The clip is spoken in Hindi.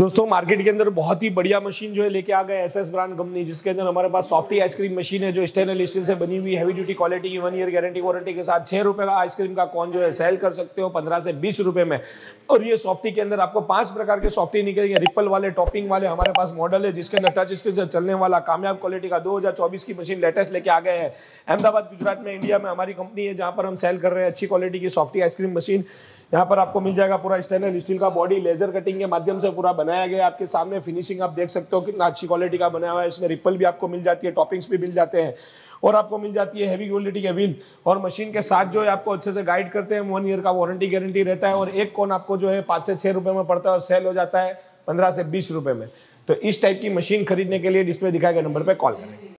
दोस्तों मार्केट के अंदर बहुत ही बढ़िया मशीन जो है लेके आ गए एसएस ब्रांड कंपनी, जिसके अंदर हमारे पास सॉफ्टी आइसक्रीम मशीन है जो स्टेनलेस स्टील से बनी हुई हैवी ड्यूटी क्वालिटी की 1 ईयर गारंटी वारंटी के साथ 6 रुपए का आइसक्रीम का कॉन जो है सेल कर सकते हो 15 से 20 रुपए में। और ये सॉफ्टी के अंदर आपको 5 प्रकार के सॉफ्टी निकलेंगे, रिपल वाले, टॉपिंग वाले हमारे पास मॉडल है जिसके अंदर टच स्क्रीन से चलने वाला कामयाब क्वालिटी का 2024 की मशीन लेटेस्ट लेके आ गए हैं। अहमदाबाद गुजरात में इंडिया में हमारी कंपनी है जहाँ पर हम सेल कर रहे हैं अच्छी क्वालिटी की सॉफ्टी आइसक्रीम मशीन। यहाँ पर आपको मिल जाएगा पूरा स्टेनलेस स्टील का बॉडी, लेजर कटिंग के माध्यम से पूरा बनाया गया। आपके सामने फिनिशिंग आप देख सकते हो कितना अच्छी क्वालिटी का बनाया हुआ है। इसमें रिपल भी आपको मिल जाती है, टॉपिंग्स भी मिल जाते हैं और आपको मिल जाती है हैवी क्वालिटी के व्हील। और मशीन के साथ जो है आपको अच्छे से गाइड करते हैं, 1 ईयर का वारंटी गारंटी रहता है। और एक कोन आपको जो है 5 से 6 रुपये में पड़ता है और सेल हो जाता है 15 से 20 रुपये में। तो इस टाइप की मशीन खरीदने के लिए डिस्प्ले दिखाए गए नंबर पर कॉल करें।